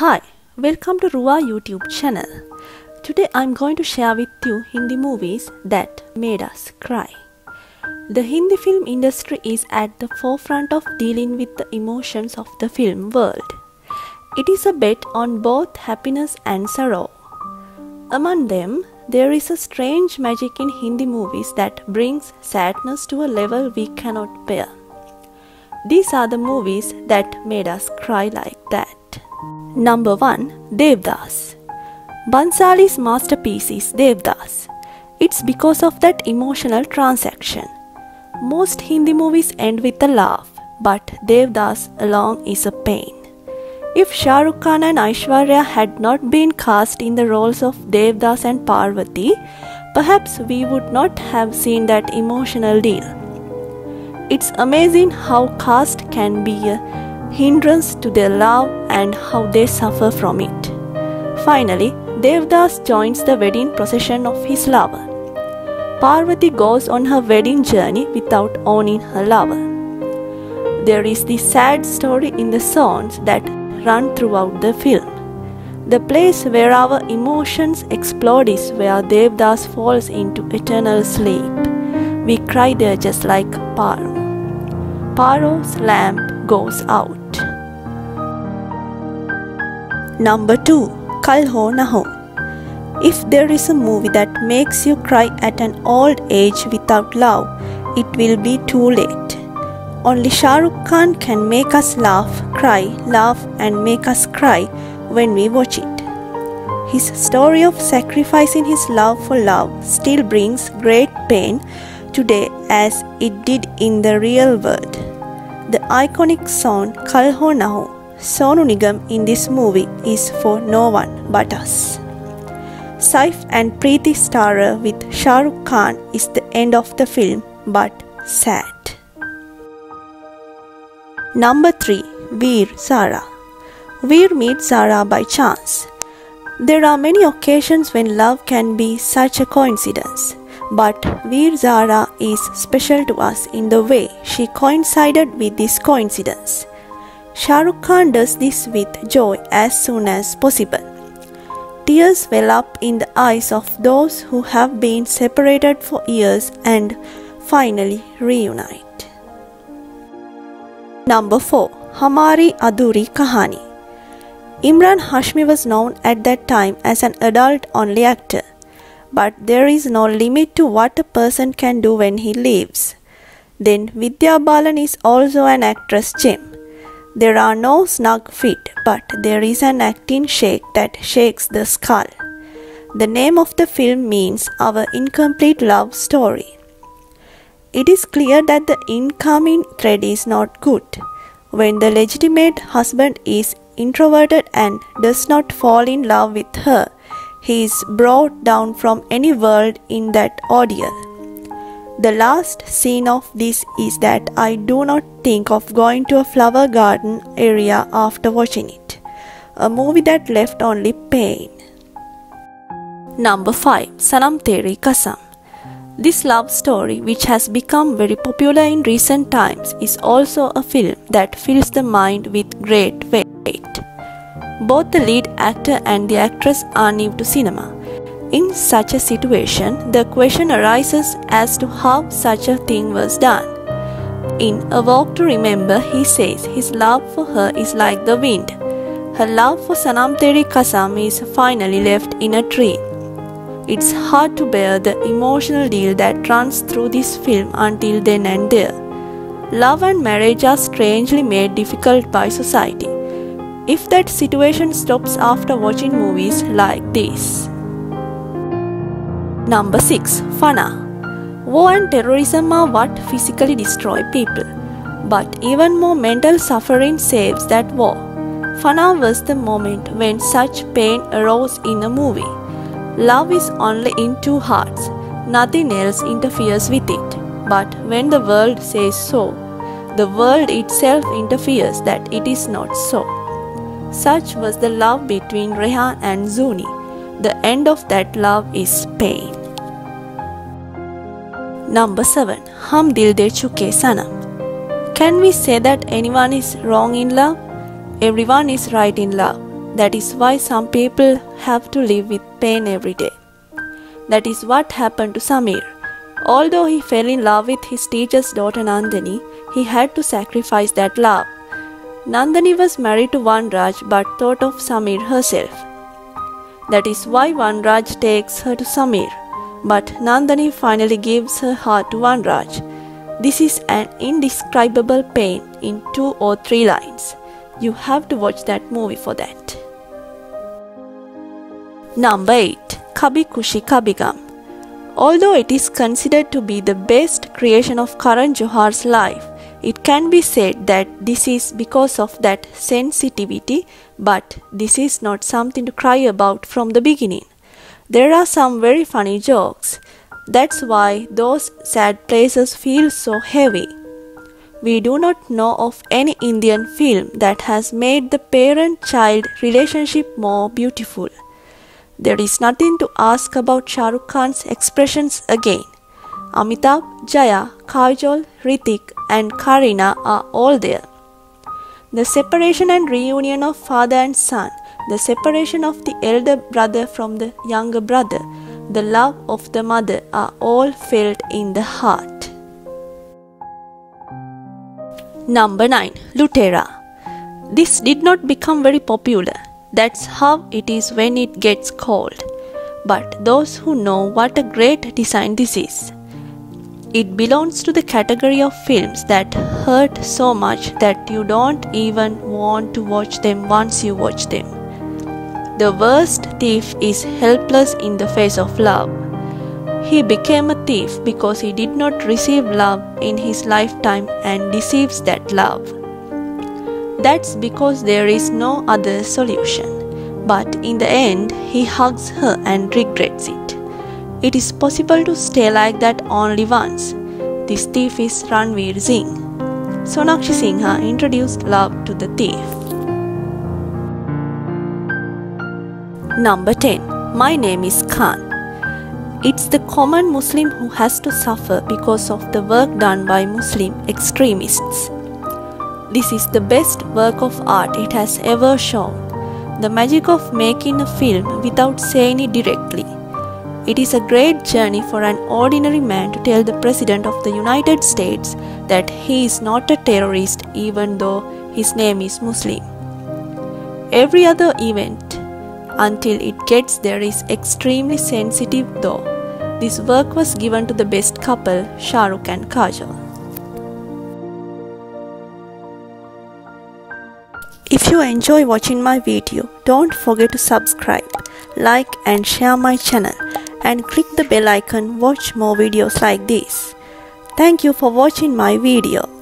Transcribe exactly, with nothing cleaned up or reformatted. Hi, welcome to Ruwaa YouTube channel. Today I'm going to share with you Hindi movies that made us cry. The Hindi film industry is at the forefront of dealing with the emotions of the film world. It is a bet on both happiness and sorrow. Among them, there is a strange magic in Hindi movies that brings sadness to a level we cannot bear. These are the movies that made us cry like that. Number one. Devdas. Bansali's masterpiece is Devdas. It's because of that emotional transaction. Most Hindi movies end with a laugh, but Devdas alone is a pain. If Shah Rukh Khan and Aishwarya had not been cast in the roles of Devdas and Parvati, perhaps we would not have seen that emotional deal. It's amazing how caste can be a hindrance to their love and how they suffer from it. Finally, Devdas joins the wedding procession of his lover. Parvati goes on her wedding journey without owning her lover. There is this sad story in the songs that run throughout the film. The place where our emotions explode is where Devdas falls into eternal sleep. We cry there just like Paro. Paro's lamp goes out. Number two. Kal Ho Naa Ho. If there is a movie that makes you cry at an old age without love, it will be too late. Only Shah Rukh Khan can make us laugh, cry, laugh and make us cry when we watch it. His story of sacrificing his love for love still brings great pain today as it did in the real world. The iconic song Kal Ho Naa Ho, Sonu Nigam in this movie is for no one but us. Saif and Preity starrer with Shah Rukh Khan is the end of the film, but sad. Number three. Veer-Zaara. Veer meets Zara by chance. There are many occasions when love can be such a coincidence. But Veer-Zaara is special to us in the way she coincided with this coincidence. Shah Rukh Khan does this with joy as soon as possible. Tears well up in the eyes of those who have been separated for years and finally reunite. Number four. Hamari Adhuri Kahani. Emraan Hashmi was known at that time as an adult-only actor. But there is no limit to what a person can do when he leaves. Then Vidya Balan is also an actress gem. There are no snug feet, but there is an acting shake that shakes the skull. The name of the film means our incomplete love story. It is clear that the incoming thread is not good. When the legitimate husband is introverted and does not fall in love with her, he is brought down from any world in that ordeal. The last scene of this is that I do not think of going to a flower garden area after watching it. A movie that left only pain. Number five. Sanam Teri Kasam. This love story, which has become very popular in recent times, is also a film that fills the mind with great weight. Both the lead actor and the actress are new to cinema. In such a situation, the question arises as to how such a thing was done. In A Walk to Remember, he says his love for her is like the wind. Her love for Sanam Teri Kasam is finally left in a tree. It's hard to bear the emotional deal that runs through this film until then and there. Love and marriage are strangely made difficult by society. If that situation stops after watching movies like this. Number six. Fanaa. War and terrorism are what physically destroy people. But even more mental suffering saves that war. Fanaa was the moment when such pain arose in a movie. Love is only in two hearts. Nothing else interferes with it. But when the world says so, the world itself interferes that it is not so. Such was the love between Rehan and Zuni. The end of that love is pain. Number seven. Hum Dil De Chuke Sanam. Can we say that anyone is wrong in love? Everyone is right in love. That is why some people have to live with pain every day. That is what happened to Samir. Although he fell in love with his teacher's daughter Nandini, he had to sacrifice that love. Nandini was married to Vanraj but thought of Samir herself. That is why Vanraj takes her to Samir. But Nandini finally gives her heart to Vanraj. This is an indescribable pain in two or three lines. You have to watch that movie for that. Number eight. Kabhi Khushi Kabhie Gham. Although it is considered to be the best creation of Karan Johar's life, it can be said that this is because of that sensitivity, but this is not something to cry about from the beginning. There are some very funny jokes. That's why those sad places feel so heavy. We do not know of any Indian film that has made the parent-child relationship more beautiful. There is nothing to ask about Shah Rukh Khan's expressions again. Amitabh, Jaya, Kajol, Hrithik and Kareena are all there. The separation and reunion of father and son, the separation of the elder brother from the younger brother, the love of the mother are all felt in the heart. Number nine. Lootera. This did not become very popular. That's how it is when it gets cold. But those who know what a great design this is. It belongs to the category of films that hurt so much that you don't even want to watch them once you watch them. The worst thief is helpless in the face of love. He became a thief because he did not receive love in his lifetime and deceives that love. That's because there is no other solution. But in the end, he hugs her and regrets it. It is possible to stay like that only once. This thief is Ranveer Singh. Sonakshi Sinha introduced love to the thief. Number ten. My Name is Khan. It's the common Muslim who has to suffer because of the work done by Muslim extremists. This is the best work of art it has ever shown. The magic of making a film without saying it directly. It is a great journey for an ordinary man to tell the President of the United States that he is not a terrorist even though his name is Muslim. Every other event until it gets there is extremely sensitive though. This work was given to the best couple, Shah Rukh and Kajol. If you enjoy watching my video, don't forget to subscribe, like and share my channel and click the bell icon to watch more videos like this. Thank you for watching my video.